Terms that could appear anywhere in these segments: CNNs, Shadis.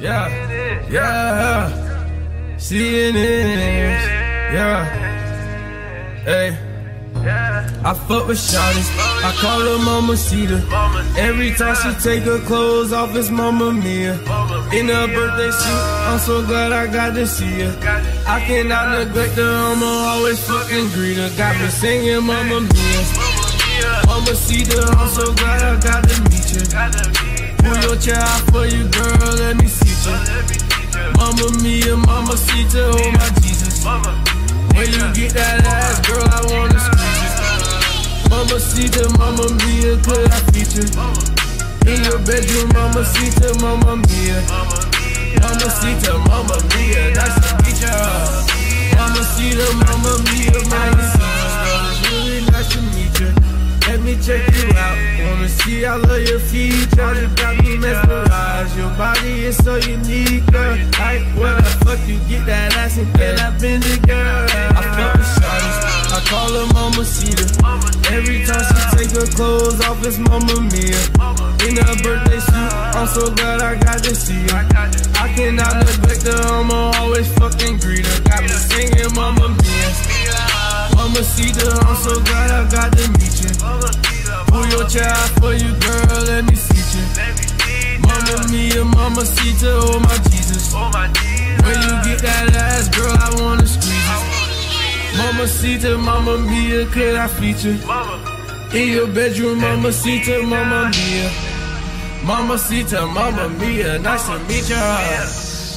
yeah, CNNs, yeah, hey. I fuck with Shadis, I call her Mama Cedar. Every time she take her clothes off, it's Mama Mia. In her birthday suit, I'm so glad I got to see her. I cannot neglect her, I'ma always fucking greet her. Got me singing Mama Mia, Mama Cedar, I'm so glad I got to meet you. Pull your chair out for you, girl, let me see you. Mama Mia, Mama Cedar, oh my Jesus. When you get that ass, girl, I wanna squeeze it. Mama Cedar, Mama Mia, could I feature? In your bedroom, Mama Cedar, Mama Mia. Mama Cedar, Mama Mia, nice to meet ya. Mama Cedar, Mama Mia, Mama Cedar, really nice to meet ya. Let me check you out, wanna see all of your features. You got me mesmerized, your body is so unique, girl. Like where the fuck you get that ass and feel that bendy, girl? I call her Mama Cedar. Every time she take her clothes off, it's Mama Mia. In her birthday suit, I'm so glad I got to see her. I cannot neglect her, I'ma always fucking greet her. Got me singing Mama Mia, Mama Cedar, I'm so glad I got to meet you. Pull your chair out for you, girl, let me see you. Mama Mia, Mama Cedar, oh my Jesus. When you get that ass, girl, I wanna squeeze it. Mama Cedar, Mama Mia, could I feature? In your bedroom, Mama Cedar, Mama Mia. Mama Cedar, Mama Mia, nice to meet ya.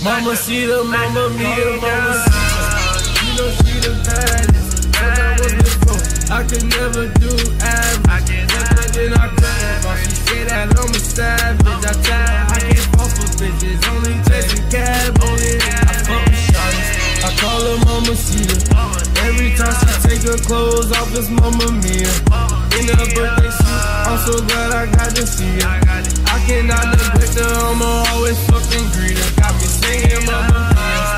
Mama Cedar, Mama Mia, Mama Cedar. You know she the baddest, cause I was before. I could never do average, nothing that I could. But she said that I'm a savage, I tried, I can't fall for bitches, only chasing cab, only I fuck with shawty. I call her Mama Cedar. Every time she take her clothes off, it's Mama Mia. In her birthday suit, I'm so glad I got to see her. I cannot neglect her, I'ma always fucking greet her. Got me singing Mama Mia,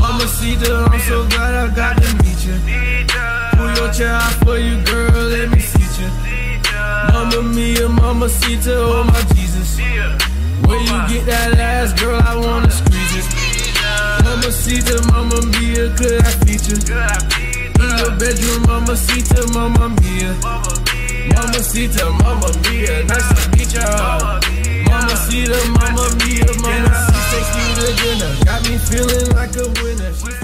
Mama Cedar, I'm so glad I got to meet you. Pull your chair out for you, girl, let me see you. Mama Mia, Mama Cedar, oh my Jesus. When you get that ass, girl, I wanna squeeze it. Mama Cedar, Mama Mia, could I feature? In your bedroom, Mama Cedar, Mama Mia. Mama Cedar, Mama Mia, nice to meet ya. Mama Cedar, Mama Mia, Mama Cedar, take you to dinner. Got me feeling like a winner.